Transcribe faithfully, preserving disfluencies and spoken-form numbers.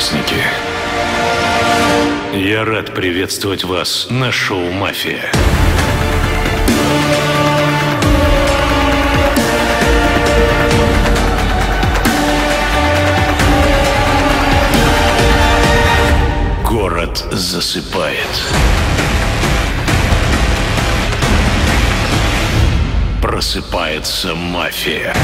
участники. Я рад приветствовать вас на шоу «Мафия». Город засыпает. Просыпается мафия.